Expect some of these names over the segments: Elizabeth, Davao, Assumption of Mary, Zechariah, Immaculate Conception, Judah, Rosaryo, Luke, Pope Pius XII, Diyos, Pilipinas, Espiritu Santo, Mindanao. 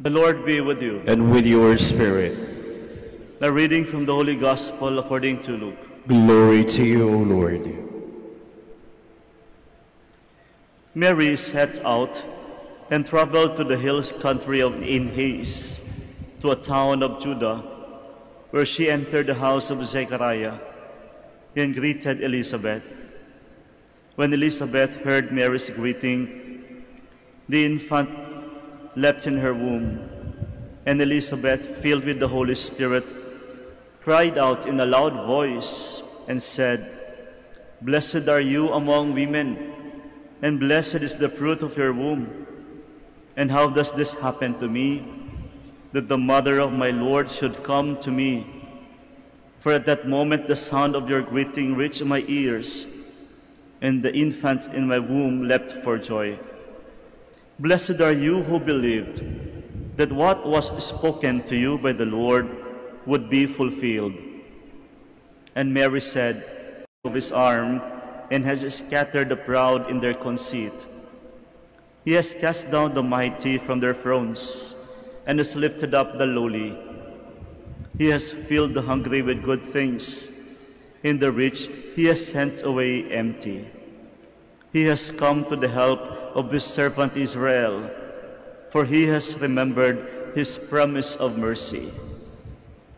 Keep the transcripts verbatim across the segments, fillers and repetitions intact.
The Lord be with you. And with your spirit. The reading from the Holy Gospel according to Luke. Glory to you, O Lord. Mary set out and traveled to the hills country of in Haze, to a town of Judah, where she entered the house of Zechariah and greeted Elizabeth. When Elizabeth heard Mary's greeting, the infant leapt in her womb, and Elizabeth, filled with the Holy Spirit, cried out in a loud voice and said, "Blessed are you among women, and blessed is the fruit of your womb. And how does this happen to me, that the mother of my Lord should come to me? For at that moment the sound of your greeting reached my ears, and the infant in my womb leapt for joy. Blessed are you who believed that what was spoken to you by the Lord would be fulfilled." And Mary said, "Of his arm, and has scattered the proud in their conceit. He has cast down the mighty from their thrones, and has lifted up the lowly. He has filled the hungry with good things, and the rich he has sent away empty. He has come to the help of his servant Israel, for he has remembered his promise of mercy,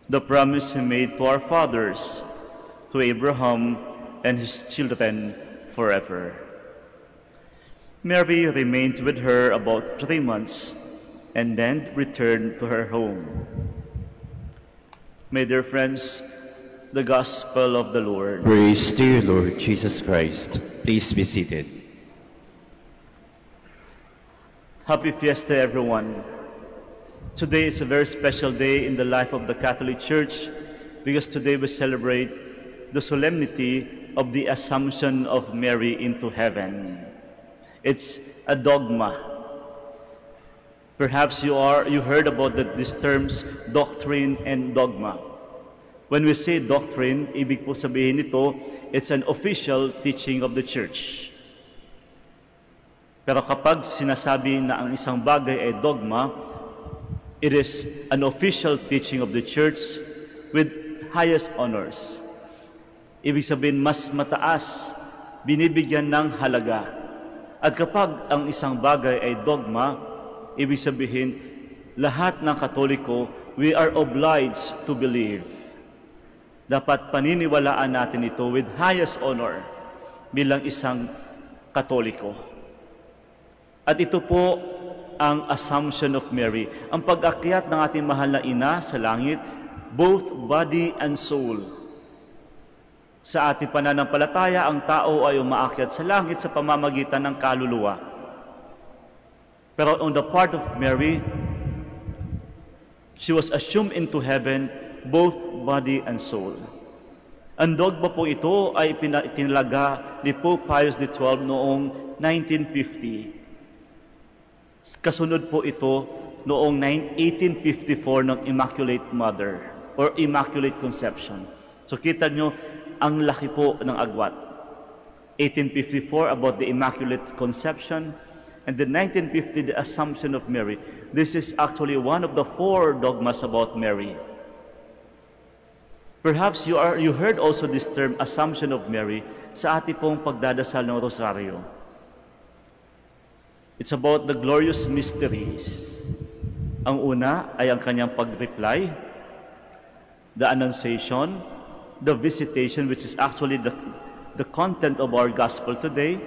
the promise he made to our fathers, to Abraham and his children forever." Mary remained with her about three months and then returned to her home. May, dear friends, the Gospel of the Lord. Praise to you, Lord Jesus Christ. Please be seated. Happy Fiesta, everyone. Today is a very special day in the life of the Catholic Church, because today we celebrate the solemnity of the Assumption of Mary into heaven. It's a dogma. Perhaps you are you heard about the, these terms, doctrine and dogma. When we say doctrine, ibig po sabihin nito, it's an official teaching of the Church. Pero kapag sinasabi na ang isang bagay ay dogma, it is an official teaching of the Church with highest honors. Ibig sabihin, mas mataas, binibigyan ng halaga. At kapag ang isang bagay ay dogma, ibig sabihin, lahat ng Katoliko, we are obliged to believe. Dapat paniniwalaan natin ito with highest honor bilang isang Katoliko. At ito po ang Assumption of Mary, ang pag-akyat ng ating mahal na ina sa langit, both body and soul. Sa ating pananampalataya, ang tao ay umaakyat sa langit sa pamamagitan ng kaluluwa. Pero on the part of Mary, she was assumed into heaven, both body and soul. Ang dogma po ito ay itinalaga ni Pope Pius the twelfth noong nineteen fifty. Kasunod po ito noong eighteen fifty-four ng Immaculate Mother or Immaculate Conception. So kita nyo, ang laki po ng agwat. eighteen fifty-four about the Immaculate Conception, and then nineteen fifty, the Assumption of Mary. This is actually one of the four dogmas about Mary. Perhaps you, are, you heard also this term, Assumption of Mary, sa ating pong pagdadasal ng Rosaryo. It's about the glorious mysteries. Ang una ay ang kanyang pag-reply, the Annunciation, the Visitation, which is actually the, the content of our Gospel today,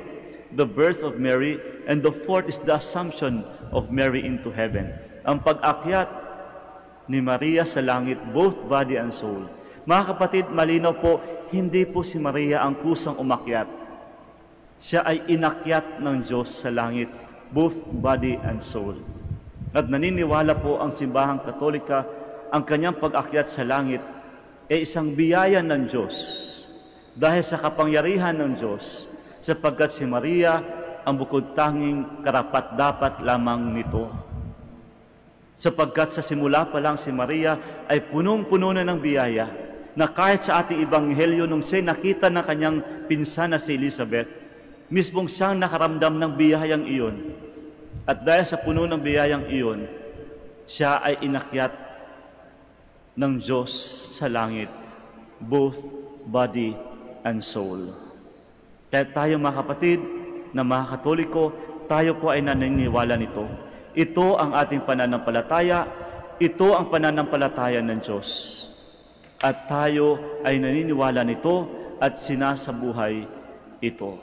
the birth of Mary, and the fourth is the Assumption of Mary into heaven. Ang pag-akyat ni Maria sa langit, both body and soul. Mga kapatid, malinaw po, hindi po si Maria ang kusang umakyat. Siya ay inakyat ng Diyos sa langit, both body and soul. At naniniwala po ang simbahang Katolika, ang kanyang pag-akyat sa langit ay isang biyaya ng Diyos dahil sa kapangyarihan ng Diyos, sapagkat si Maria ang bukod tanging karapat-dapat lamang nito. Sapagkat sa simula pa lang si Maria ay punong-puno na ng biyaya na kahit sa ating Ebanghelyo nung siya nakita ng kanyang pinsana si Elizabeth, mismong siyang nakaramdam ng biyayang iyon. At dahil sa puno ng biyayang iyon, siya ay inakyat ng Diyos sa langit, both body and soul. Kaya tayo mga kapatid, na mga Katoliko, tayo po ay naniniwala nito. Ito ang ating pananampalataya, ito ang pananampalataya ng Diyos. At tayo ay naniniwala nito at sinasabuhay ito.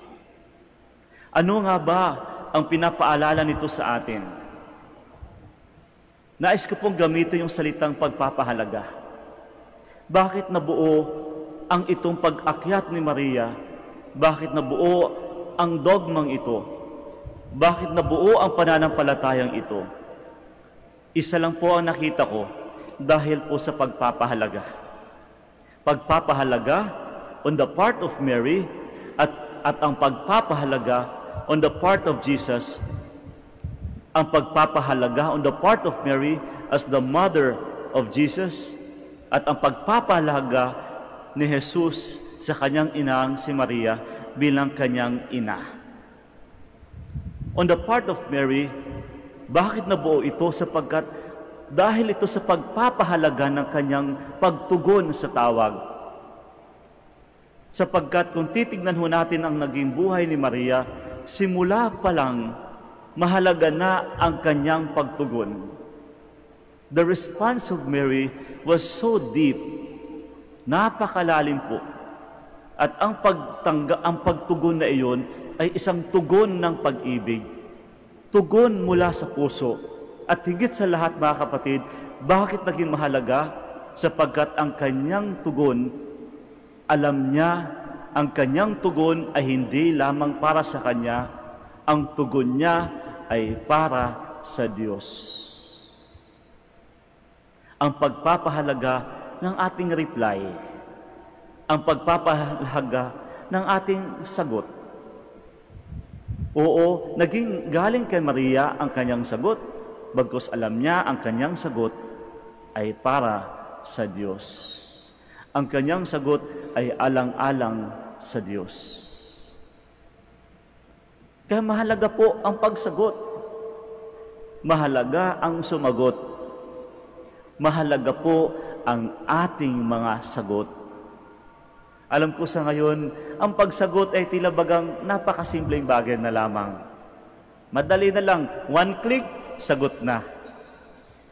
Ano nga ba ang pinapaalala nito sa atin? Nais ko pong gamitin yung salitang pagpapahalaga. Bakit nabuo ang itong pag-akyat ni Maria? Bakit nabuo ang dogmang ito? Bakit nabuo ang pananampalatayang ito? Isa lang po ang nakita ko, dahil po sa pagpapahalaga. Pagpapahalaga on the part of Mary at, at ang pagpapahalaga on the part of Jesus, ang pagpapahalaga on the part of Mary as the mother of Jesus at ang pagpapahalaga ni Jesus sa kanyang inang si Maria bilang kanyang ina. On the part of Mary, bakit nabuo ito? Sapagkat dahil ito sa pagpapahalaga ng kanyang pagtugon sa tawag. Sapagkat kung titignan ho natin ang naging buhay ni Maria, simula pa lang mahalaga na ang kanyang pagtugon. The response of Mary was so deep, napakalalim po. At ang, pagtangga, ang pagtugon na iyon ay isang tugon ng pag-ibig, tugon mula sa puso. At higit sa lahat mga kapatid, bakit naging mahalaga? Sapagkat ang kanyang tugon, alam niya, ang kanyang tugon ay hindi lamang para sa kanya, ang tugon niya ay para sa Diyos. Ang pagpapahalaga ng ating reply, ang pagpapahalaga ng ating sagot. Oo, naging galing kay Maria ang kanyang sagot, bagkus alam niya ang kanyang sagot ay para sa Diyos. Ang kanyang sagot ay alang-alang sa Diyos. Kaya mahalaga po ang pagsagot. Mahalaga ang sumagot. Mahalaga po ang ating mga sagot. Alam ko sa ngayon, ang pagsagot ay tila bagang napakasimpleng bagay na lamang. Madali na lang, one click, sagot na.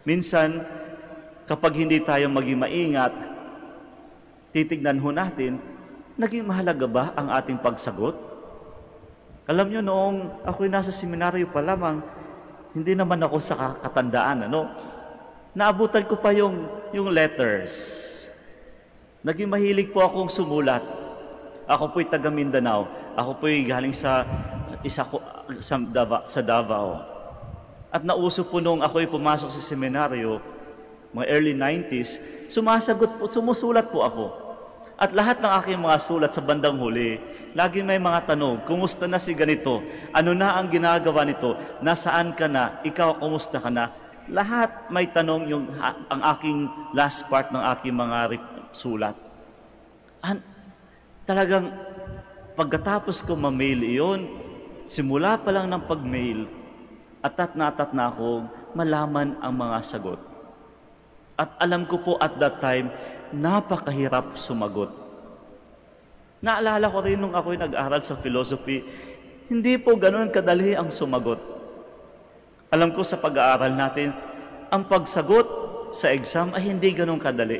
Minsan, kapag hindi tayo maging maingat, titignan ho natin, naging mahalaga ba ang ating pagsagot? Alam nyo, noong ako'y nasa seminaryo pa lamang, hindi naman ako sa katandaan, ano? Naabutan ko pa yung, yung letters. Naging mahilig po akong sumulat. Ako po'y taga Mindanao. Ako po'y galing sa, isa ko, sa, Dava, sa Davao. At nauso po noong ako'y pumasok sa seminaryo, mga early nineties, sumasagot po, sumusulat po ako. At lahat ng aking mga sulat sa bandang huli, lagi may mga tanong, kumusta na si ganito? Ano na ang ginagawa nito? Nasaan ka na? Ikaw, kumusta ka na? Lahat may tanong yung, ang aking last part ng aking mga sulat. An talagang pagkatapos ko ma-mail iyon, simula pa lang ng pag-mail, atat na atat na ako, malaman ang mga sagot. At alam ko po at that time, napakahirap sumagot. Naalala ko rin nung ako'y nag-aral sa philosophy, hindi po ganoon kadali ang sumagot. Alam ko sa pag-aaral natin, ang pagsagot sa exam ay hindi ganoon kadali.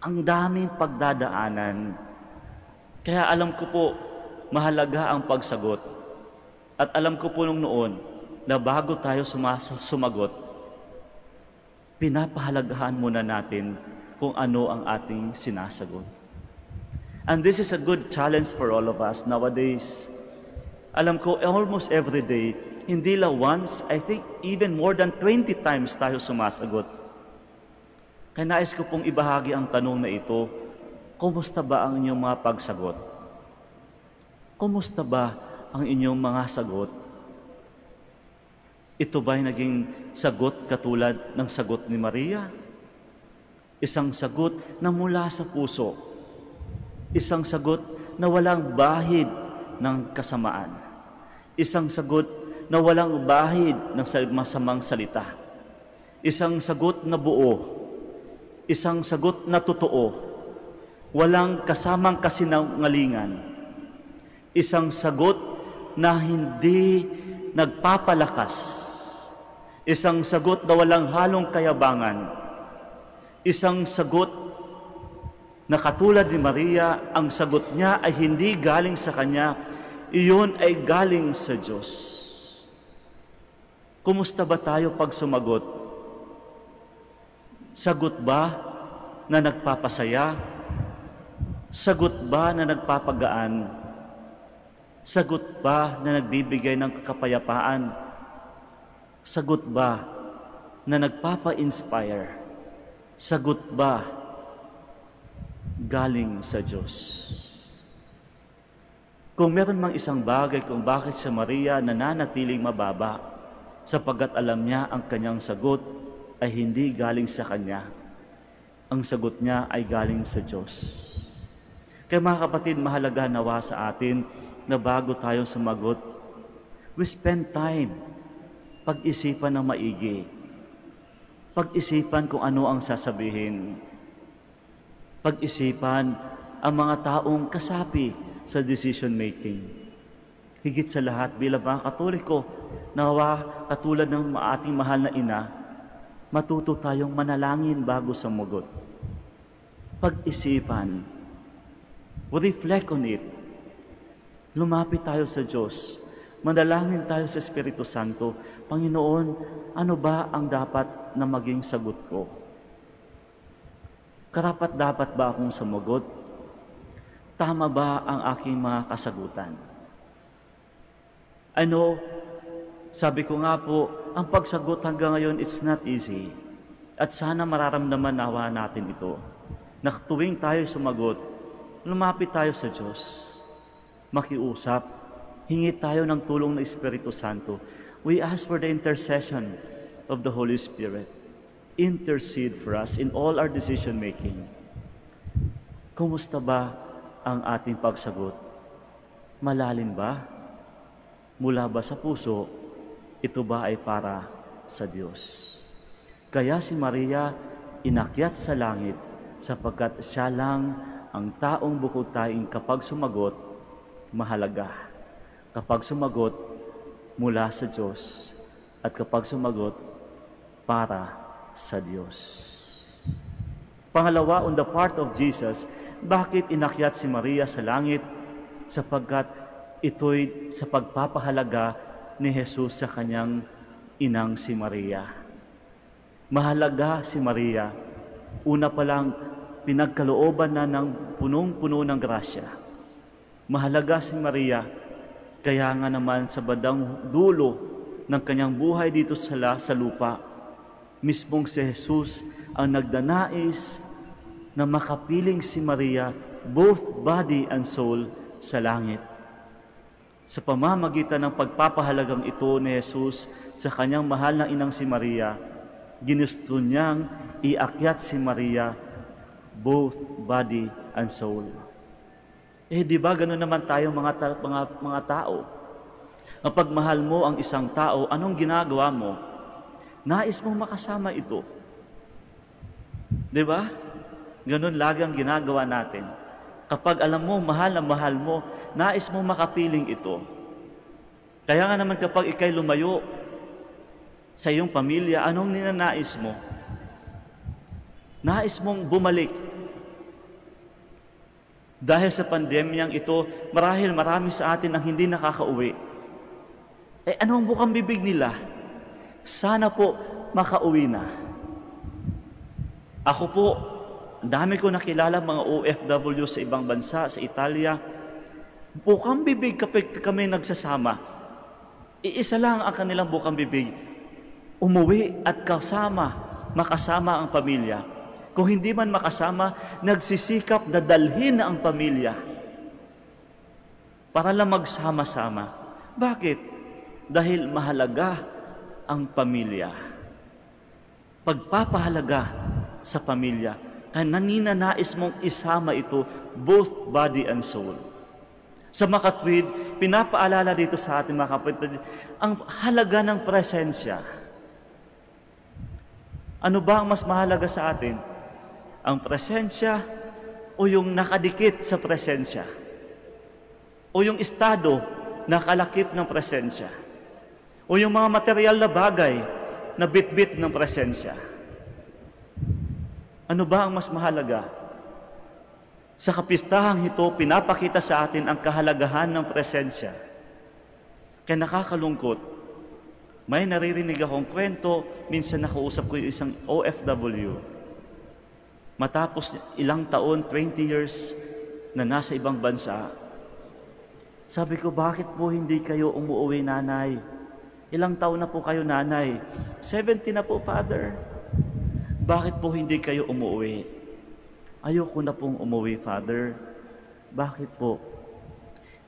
Ang daming pagdadaanan. Kaya alam ko po, mahalaga ang pagsagot. At alam ko po nung noon, na bago tayo sumasagot, pinapahalagahan muna natin kung ano ang ating sinasagot. And this is a good challenge for all of us nowadays. Alam ko, almost every day, hindi lang once, I think even more than twenty times tayo sumasagot. Kaya nais ko pong ibahagi ang tanong na ito, kumusta ba ang inyong mga pagsagot? Kumusta ba ang inyong mga sagot? Ito ba'y naging sagot katulad ng sagot ni Maria? Isang sagot na mula sa puso. Isang sagot na walang bahid ng kasamaan. Isang sagot na walang bahid ng masamang salita. Isang sagot na buo, isang sagot na totoo, walang kasamang kasinungalingan, isang sagot na hindi nagpapalakas, isang sagot na walang halong kayabangan, isang sagot na katulad ni Maria, ang sagot niya ay hindi galing sa kanya, iyon ay galing sa Diyos. Kumusta ba tayo pag sumagot? Sagot ba na nagpapasaya? Sagot ba na nagpapagaan? Sagot ba na nagbibigay ng kapayapaan? Sagot ba na nagpapa-inspire? Sagot ba galing sa Diyos? Kung meron mang isang bagay kung bakit sa Maria nananatiling mababa, sapagkat alam niya ang kanyang sagot ay hindi galing sa Kanya. Ang sagot niya ay galing sa Diyos. Kaya mga kapatid, mahalaga nawa sa atin na bago tayong sumagot, we spend time pag-isipan ng maigi. Pag-isipan kung ano ang sasabihin. Pag-isipan ang mga taong kasapi sa decision making. Higit sa lahat, bilang mga Katoliko, nawa katulad ng ating mahal na ina, matuto tayong manalangin bago sumagot. Pag-isipan, reflect on it. Lumapit tayo sa Diyos. Manalangin tayo sa Espiritu Santo. Panginoon, ano ba ang dapat na maging sagot ko? Karapat dapat ba akong sumagot? Tama ba ang aking mga kasagutan? Ano? Sabi ko nga po, ang pagsagot hanggang ngayon, it's not easy. At sana mararamdaman nawa natin ito. Na tuwing tayo sumagot, lumapit tayo sa Diyos. Makiusap, hingi tayo ng tulong ng Espiritu Santo. We ask for the intercession of the Holy Spirit. Intercede for us in all our decision making. Kumusta ba ang ating pagsagot? Malalim ba? Mula ba sa puso? Ito ba ay para sa Diyos? Kaya si Maria inakyat sa langit sapagkat siya lang ang taong bukod-taing kapag sumagot, mahalaga. Kapag sumagot, mula sa Diyos. At kapag sumagot, para sa Diyos. Pangalawa, on the part of Jesus, bakit inakyat si Maria sa langit? Sapagkat ito'y sa pagpapahalaga ni Jesus sa kanyang inang si Maria. Mahalaga si Maria. Una pa lang, pinagkalooban na ng punong-puno ng grasya. Mahalaga si Maria. Kaya nga naman sa bandang dulo ng kanyang buhay dito sa, sa lupa, mismong si Jesus ang nagdanais na makapiling si Maria, both body and soul, sa langit. Sa pamamagitan ng pagpapahalagang ito ni Jesus sa kanyang mahal na inang si Maria, ginusto niyang iakyat si Maria, both body and soul. Eh, di ba gano'n naman tayo mga, ta mga, mga tao? Kapag mahal mo ang isang tao, anong ginagawa mo? Nais mong makasama ito. Di ba? Gano'n lagi ang ginagawa natin. Kapag alam mo, mahal na mahal mo, nais mo makapiling ito. Kaya nga naman kapag ikay lumayo sa iyong pamilya, anong ninanais mo? Nais mong bumalik. Dahil sa pandemyang ito, marahil marami sa atin ang hindi nakakauwi. Eh, anong bukang bibig nila? Sana po makauwi na. Ako po, dami ko nakilala mga O F W sa ibang bansa, sa Italia. Bukang bibig kapag kami nagsasama, iisa lang ang kanilang bukang bibig, umuwi at kasama, makasama ang pamilya. Kung hindi man makasama, nagsisikap na dalhin ang pamilya para lang magsama-sama. Bakit? Dahil mahalaga ang pamilya. Pagpapahalaga sa pamilya, kaya naninanais mong isama ito, both body and soul. Sa makatwid, pinapaalala dito sa ating mga kapatid, ang halaga ng presensya. Ano ba ang mas mahalaga sa atin? Ang presensya o yung nakadikit sa presensya? O yung estado na kalakip ng presensya? O yung mga material na bagay na bitbit ng presensya? Ano ba ang mas mahalaga? Sa kapistahang ito, pinapakita sa atin ang kahalagahan ng presensya. Kaya nakakalungkot, may naririnig akong kwento, minsan nakausap ko yung isang O F W. Matapos ilang taon, twenty years, na nasa ibang bansa. Sabi ko, bakit po hindi kayo umuwi, nanay? Ilang taon na po kayo, nanay? seventy na po, father. Bakit po hindi kayo umuwi? Ayoko na pong umuwi, father. Bakit po?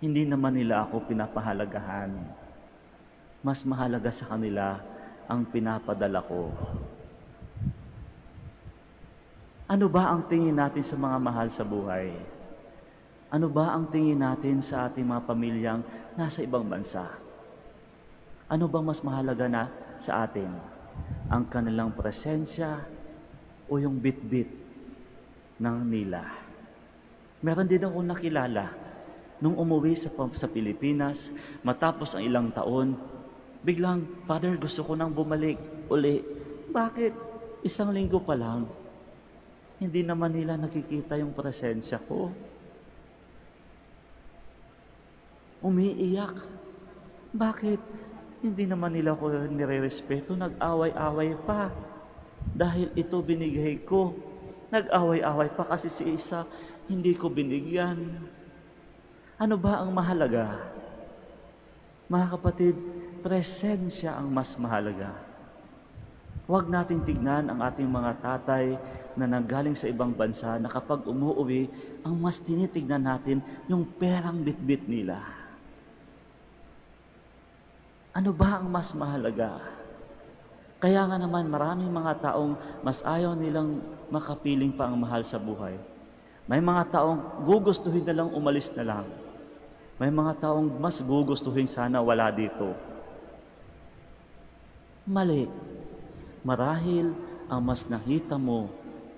Hindi naman nila ako pinapahalagahan. Mas mahalaga sa kanila ang pinapadala ko. Ano ba ang tingin natin sa mga mahal sa buhay? Ano ba ang tingin natin sa ating mga pamilyang nasa ibang bansa? Ano bang mas mahalaga na sa atin? Ang kanilang presensya o yung bitbit ng nila? Meron din akong nakilala nung umuwi sa, sa Pilipinas, matapos ang ilang taon, biglang, father, gusto ko nang bumalik uli. Bakit? Isang linggo pa lang. Hindi naman nila nakikita yung presensya ko. Umiiyak. Bakit? Hindi naman nila ko nire-respeto. Nag-away-away pa. Dahil ito binigay ko. Nag-away-away pa kasi si isa, hindi ko binigyan. Ano ba ang mahalaga? Mga kapatid, presensya ang mas mahalaga. Huwag natin tignan ang ating mga tatay na nanggaling sa ibang bansa na kapag umuwi, ang mas tinitignan natin yung perang bitbit nila. Ano ba ang mas mahalaga? Kaya nga naman maraming mga taong mas ayaw nilang makapiling pa ang mahal sa buhay. May mga taong gugustuhin na lang umalis na lang. May mga taong mas gugustuhin sana wala dito. Mali. Marahil ang mas nakita mo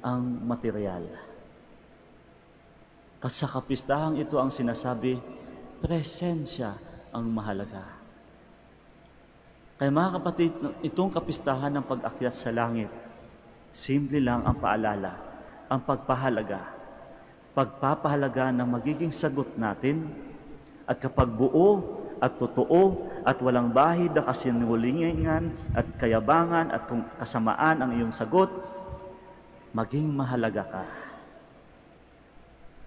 ang material. Sa kapistahang ito ang sinasabi, presensya ang mahalaga. Kaya mga kapatid, itong kapistahan ng pag-akyat sa langit, simple lang ang paalala, ang pagpahalaga, pagpapahalaga ng magiging sagot natin. At kapag buo at totoo at walang bahid na kasinungalingan at kayabangan at kasamaan ang iyong sagot, maging mahalaga ka.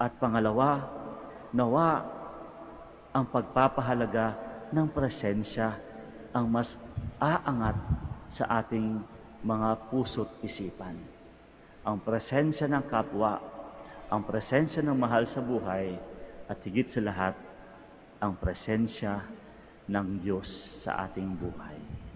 At pangalawa, nawa ang pagpapahalaga ng presensya ang mas aangat sa ating mga puso't isipan. Ang presensya ng kapwa, ang presensya ng mahal sa buhay, at higit sa lahat, ang presensya ng Diyos sa ating buhay.